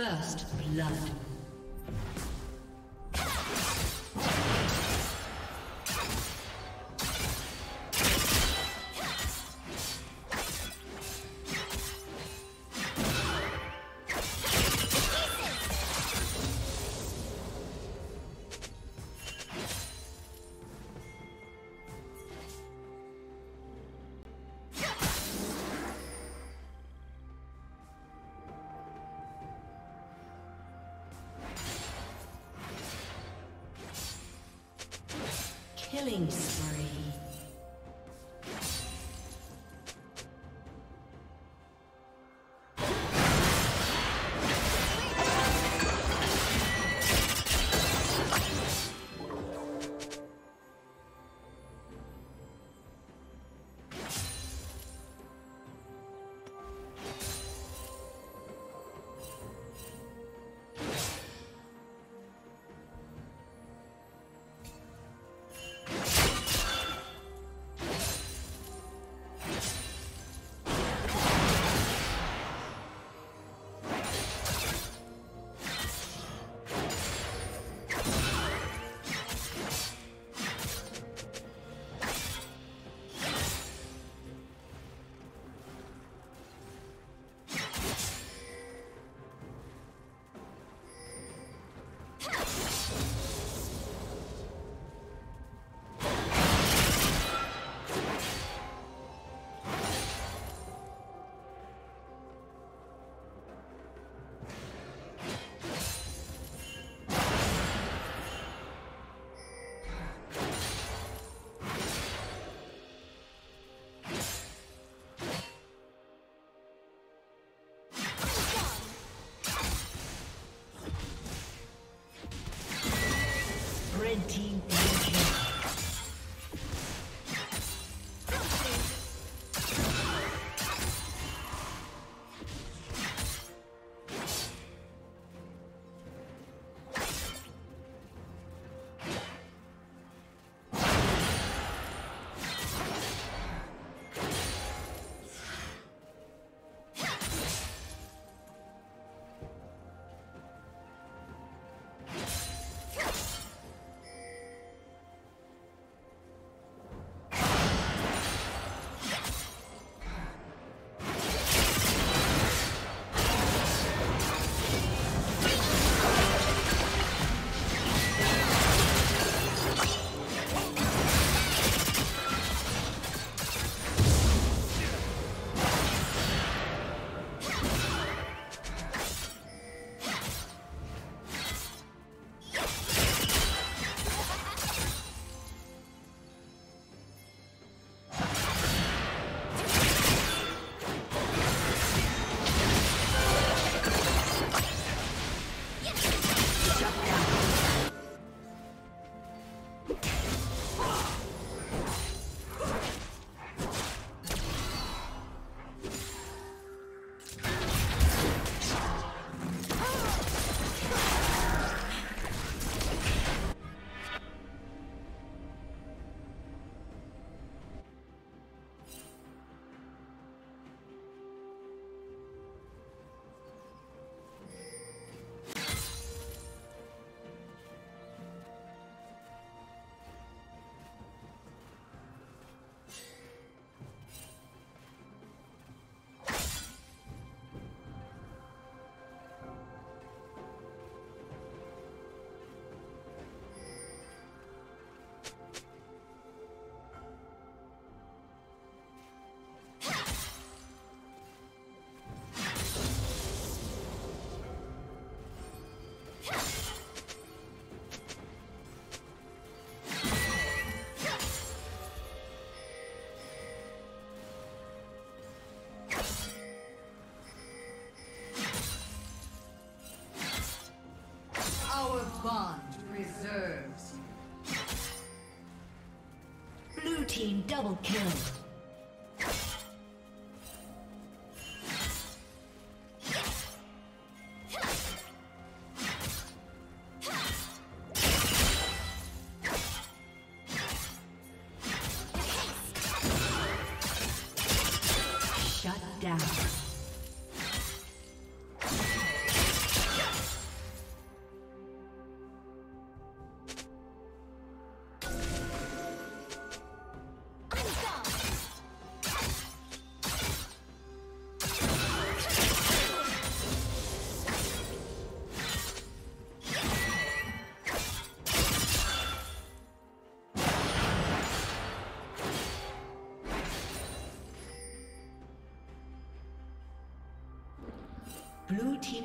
First blood. Killing spree. Red team. Bond reserves. Blue team double kill. Shut down. Blue team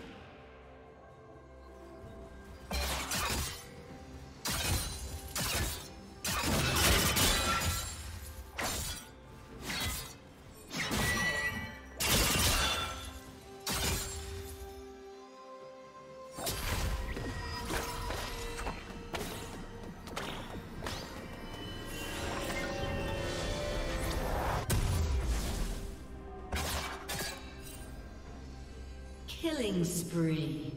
Killing spree.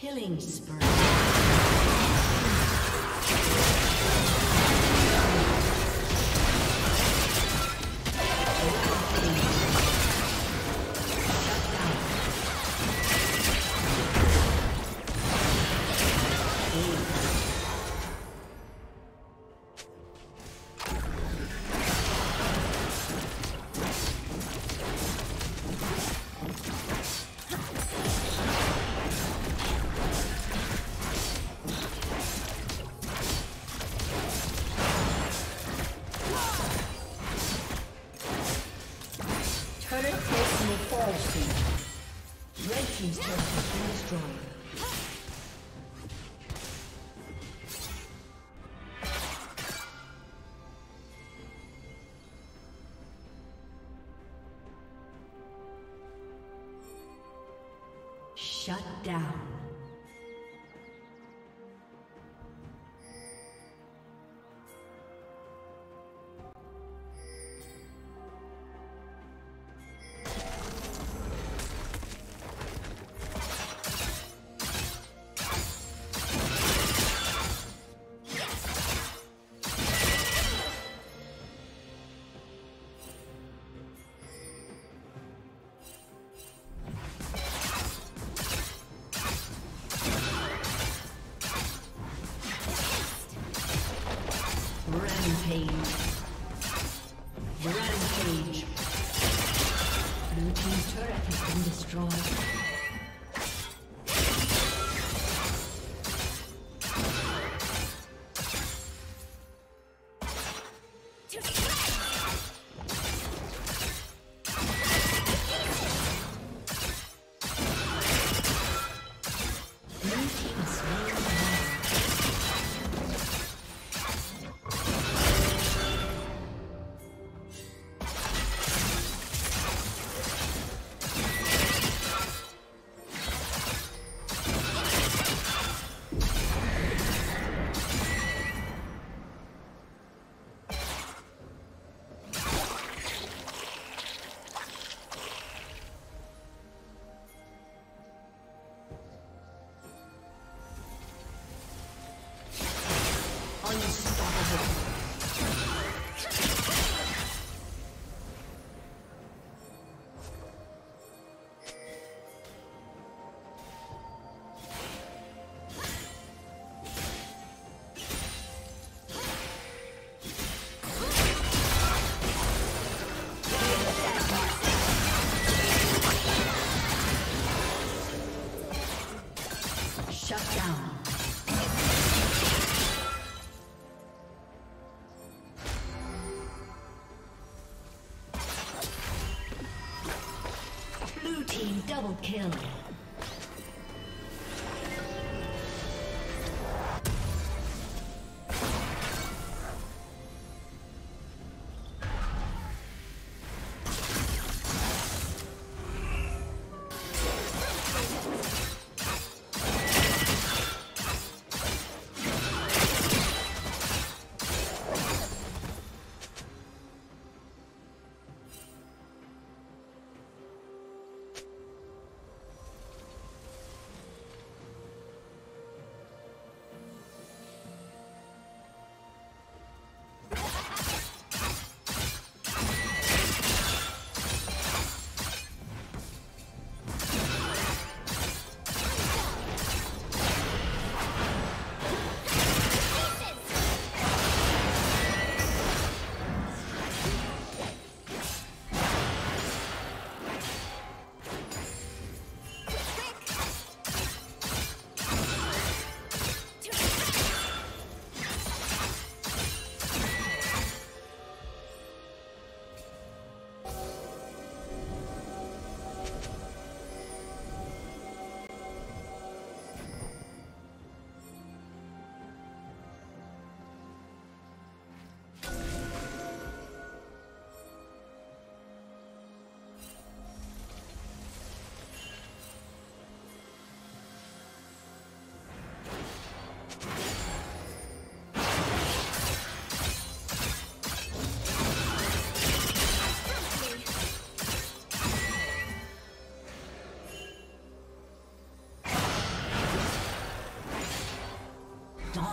Killing spree. team's turret has been destroyed. Rampage. Blue team's turret has been destroyed. Double kill.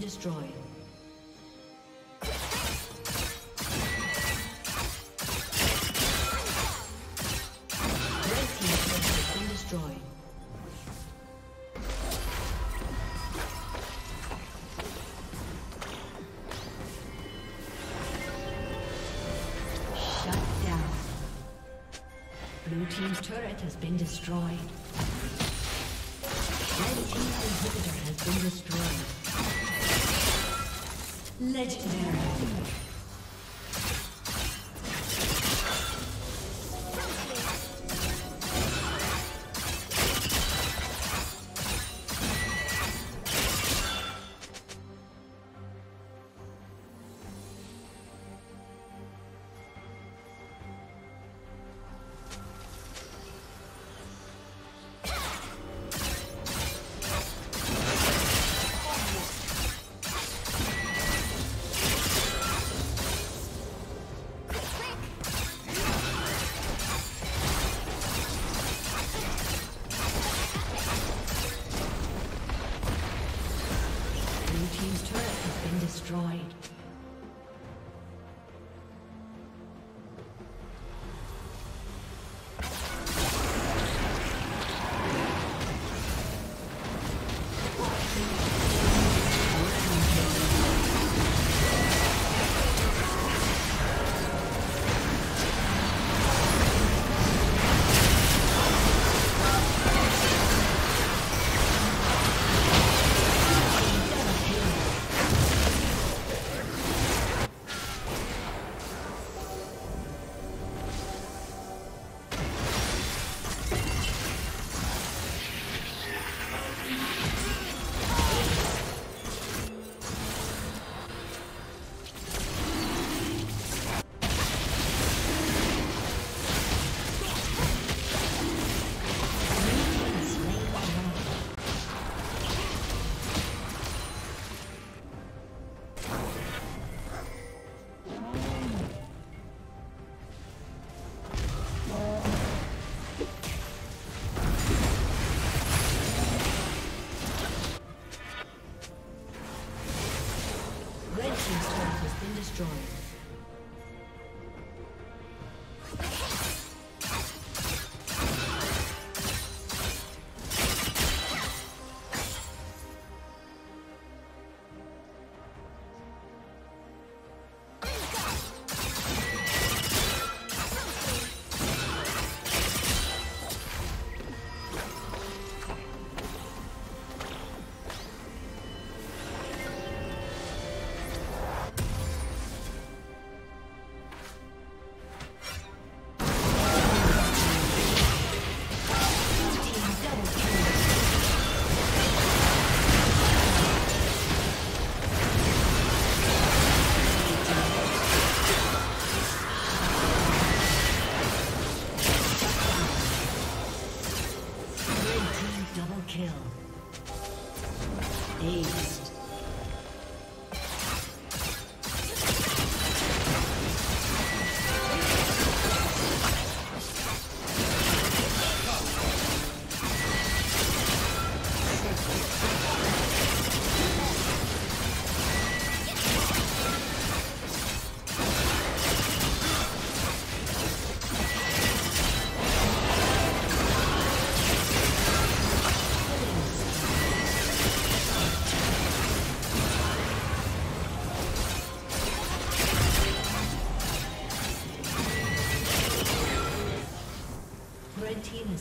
Destroyed. team's turret has been destroyed. Red team's inhibitor has been destroyed. Legendary.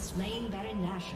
Slain Baron Nashor.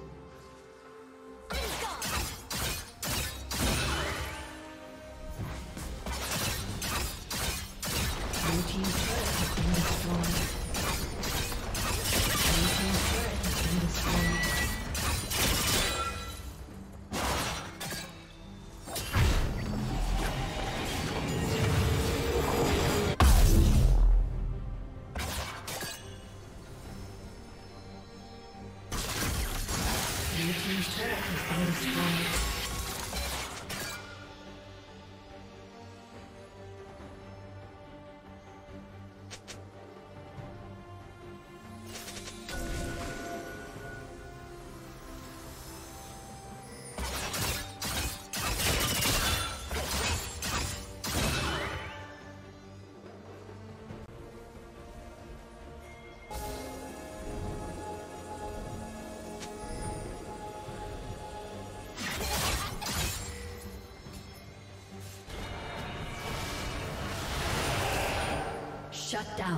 Shut down.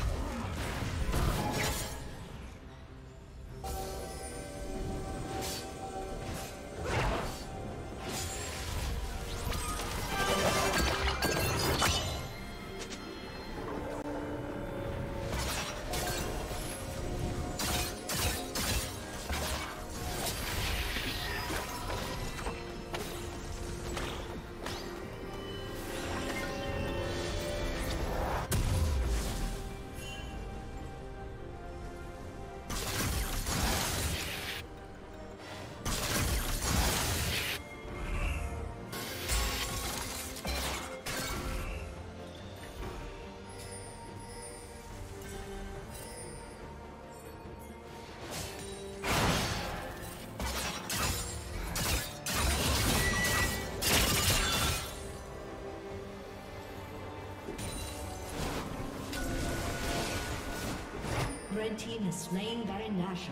The team is slain Baron Nashor.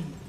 him.